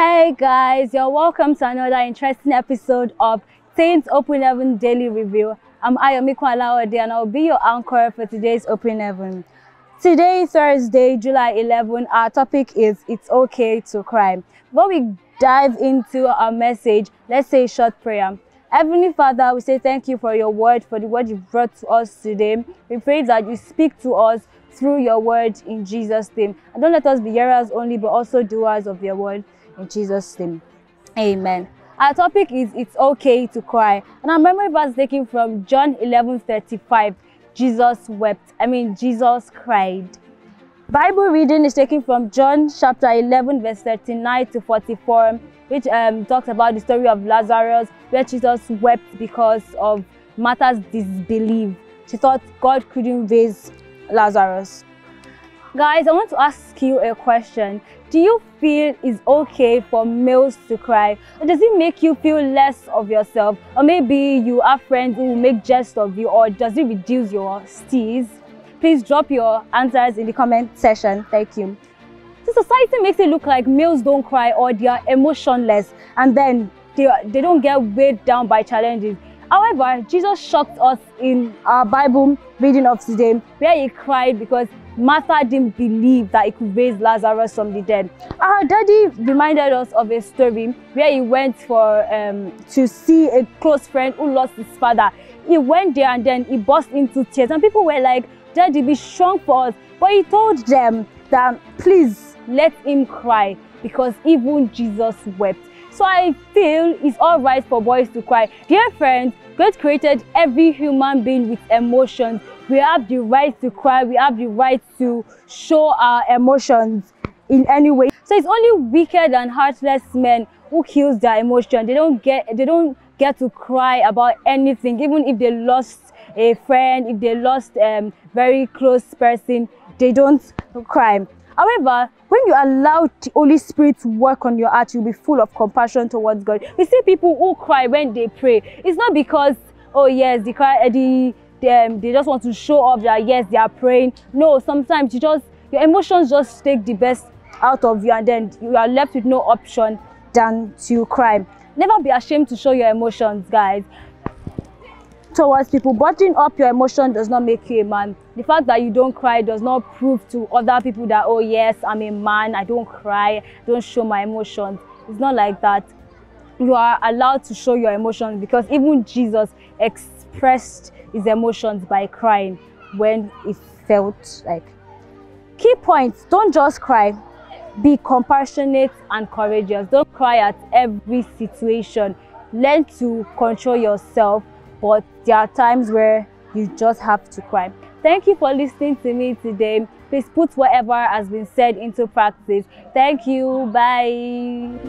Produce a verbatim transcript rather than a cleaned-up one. Hey guys, you're welcome to another interesting episode of Saint's Open Heaven Daily Review. I'm Ayomikwa Lawade and I'll be your anchor for today's Open Heaven. Today, Thursday, July eleventh, our topic is It's Okay to Cry. Before we dive into our message, let's say a short prayer. Heavenly Father, we say thank you for your word, for the word you've brought to us today. We pray that you speak to us through your word in Jesus' name. And don't let us be hearers only, but also doers of your word. In Jesus' name, amen. Our topic is It's Okay to Cry, and our memory verse taken from John eleven thirty-five. Jesus wept. I mean, Jesus cried. Bible reading is taken from John chapter eleven, verse thirty-nine to forty-four, which um, talks about the story of Lazarus, where Jesus wept because of Martha's disbelief. She thought God couldn't raise Lazarus. Guys, I want to ask you a question. Do you feel it's okay for males to cry? Or does it make you feel less of yourself? Or maybe you have friends who make jest of you, or does it reduce your steez? Please drop your answers in the comment section. Thank you. So society makes it look like males don't cry or they are emotionless, and then they, are, they don't get weighed down by challenges. However, Jesus shocked us in our Bible reading of today, where he cried because Martha didn't believe that he could raise Lazarus from the dead. Our daddy reminded us of a story where he went for um, to see a close friend who lost his father. He went there and then he burst into tears, and people were like, "Daddy, be strong for us." But he told them that please let him cry because even Jesus wept. So I feel it's all right for boys to cry. Dear friends, God created every human being with emotions. We have the right to cry. We have the right to show our emotions in any way. So it's only wicked and heartless men who kills their emotion. They don't get, they don't get to cry about anything, even if they lost a friend, if they lost a um, very close person, they don't cry. However, when you allow the Holy Spirit to work on your heart, you'll be full of compassion towards God. We see people who cry when they pray. It's not because, oh yes, they cry, Eddie. Them, they just want to show off that yes, they are praying. No, sometimes you just your emotions just take the best out of you, and then you are left with no option than to cry. Never be ashamed to show your emotions, guys, towards people. Bottling up your emotion does not make you a man. The fact that you don't cry does not prove to other people that, oh yes, I'm a man, I don't cry, don't show my emotions. It's not like that. You are allowed to show your emotions because even Jesus expressed his emotions by crying when it felt like. Key points: don't just cry, be compassionate and courageous. Don't cry at every situation. Learn to control yourself, but there are times where you just have to cry. Thank you for listening to me today. Please put whatever has been said into practice. Thank you. Bye.